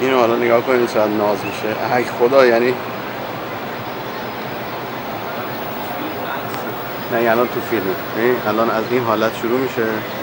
اینو حالا نگاه کنید چقدر ناز میشه. ای خدا، یعنی نه الان تو فیلمه، الان از این حالت شروع میشه